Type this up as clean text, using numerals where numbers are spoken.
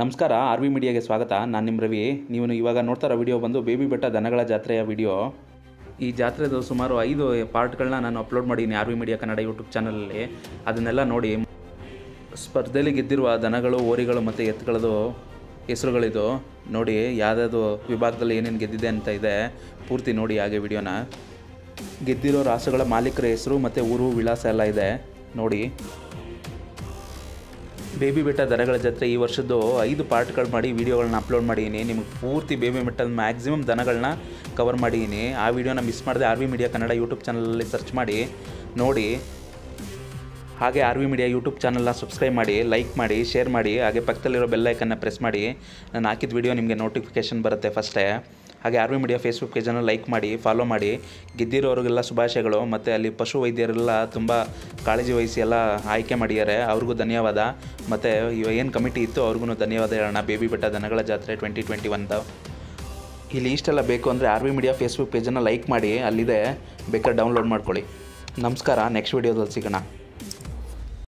ನಮಸ್ಕಾರ R V ಮೀಡಿಯಾಗೆ ಸ್ವಾಗತ. ನಾನು ನಿಮ್ಮ ರವಿ. ನೀವು ಇವಾಗ ನೋಡ್ತಾ ಇರೋ ವಿಡಿಯೋ ಬಂದು ಬೇಬಿ ಬೆಟ್ಟ ದನಗಳ ಜಾತ್ರೆಯ ವಿಡಿಯೋ. ಈ ಜಾತ್ರೆದು ಸುಮಾರು 5 ಪಾರ್ಟ್ಗಳನ್ನ ನಾನು ಅಪ್ಲೋಡ್ ಮಾಡಿದ್ದೀನಿ R V media Kannada YouTube ಚಾನಲಲ್ಲಿ. ಅದನ್ನೆಲ್ಲ ನೋಡಿ ಸ್ಪರ್ಧೆಯಲ್ಲಿ ಗೆದ್ದಿರುವ ದನಗಳು, ಹೋರಿಗಳು ಮತ್ತು ಎತ್ತುಗಳದು ಹೆಸರುಗಳಿದು ನೋಡಿ, ಯಾವುದಾದ್ರು ವಿಭಾಗದಲ್ಲಿ ಏನೇನು ಗೆದ್ದಿದೆ ಅಂತ ಇದೆ. ಪೂರ್ತಿ ನೋಡಿ ಹಾಗೆ ವಿಡಿಯೋನ. ಗೆದ್ದಿರೋ ರಾಸುಗಳ ಮಾಲೀಕರ ಹೆಸರು ಮತ್ತು ಊರು, ವಿಳಾಸ ಎಲ್ಲ ಇದೆ ನೋಡಿ. ಬೇಬಿ ಬೆಟ್ಟ ದನಗಳ ಜಾತ್ರೆ ಈ ವರ್ಷದ್ದು 5 ಪಾರ್ಟ್ಗಳು ಮಾಡಿ ವೀಡಿಯೋಗಳನ್ನ ಅಪ್ಲೋಡ್ ಮಾಡಿದ್ದೀನಿ. ನಿಮಗೆ ಪೂರ್ತಿ ಬೇಬಿ ಬೆಟ್ಟದ ಮ್ಯಾಕ್ಸಿಮಮ್ ದನಗಳನ್ನ ಕವರ್ ಮಾಡಿದ್ದೀನಿ. ಆ ವಿಡಿಯೋನ ಮಿಸ್ ಮಾಡಿದೆ R V media Kannada YouTube ಚಾನಲಲ್ಲಿ ಸರ್ಚ್ ಮಾಡಿ ನೋಡಿ. ಹಾಗೆ ಆರ್ ವಿ ಮೀಡಿಯಾ ಯೂಟ್ಯೂಬ್ ಚಾನಲ್ನ ಸಬ್ಸ್ಕ್ರೈಬ್ ಮಾಡಿ, ಲೈಕ್ ಮಾಡಿ, ಶೇರ್ ಮಾಡಿ. ಹಾಗೆ ಪಕ್ಕದಲ್ಲಿರೋ ಬೆಲ್ ಐಕನ್ನ ಪ್ರೆಸ್ ಮಾಡಿ. ನಾನು ಹಾಕಿದ ವಿಡಿಯೋ ನಿಮಗೆ ನೋಟಿಫಿಕೇಷನ್ ಬರುತ್ತೆ ಫಸ್ಟೇ. ಹಾಗೆ ಆರ್ ವಿ ಮೀಡಿಯಾ ಫೇಸ್ಬುಕ್ ಪೇಜನ್ನು ಲೈಕ್ ಮಾಡಿ, ಫಾಲೋ ಮಾಡಿ. ಗೆದ್ದಿರೋರಿಗೆಲ್ಲ ಶುಭಾಶಯಗಳು. ಮತ್ತು ಅಲ್ಲಿ ಪಶು ವೈದ್ಯರೆಲ್ಲ ತುಂಬ ಕಾಳಜಿ ವಹಿಸಿ ಎಲ್ಲ ಆಯ್ಕೆ ಮಾಡಿದ್ದಾರೆ, ಅವ್ರಿಗೂ ಧನ್ಯವಾದ. ಮತ್ತು ಏನು ಕಮಿಟಿ ಇತ್ತು ಅವ್ರಿಗೂ ಧನ್ಯವಾದ ಹೇಳೋಣ. ಬೇಬಿ ಬೆಟ್ಟ ದನಗಳ ಜಾತ್ರೆ 2021 ಈ ಲೀಸ್ಟೆಲ್ಲ ಬೇಕು ಅಂದರೆ ಆರ್ ವಿ ಮೀಡಿಯಾ ಫೇಸ್ಬುಕ್ ಪೇಜನ್ನು ಲೈಕ್ ಮಾಡಿ, ಅಲ್ಲಿದೆ, ಬೇಕಾದ್ರೆ ಡೌನ್ಲೋಡ್ ಮಾಡ್ಕೊಳ್ಳಿ. ನಮಸ್ಕಾರ, ನೆಕ್ಸ್ಟ್ ವೀಡಿಯೋದಲ್ಲಿ ಸಿಗೋಣ.